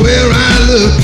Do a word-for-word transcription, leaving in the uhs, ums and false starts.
where I look.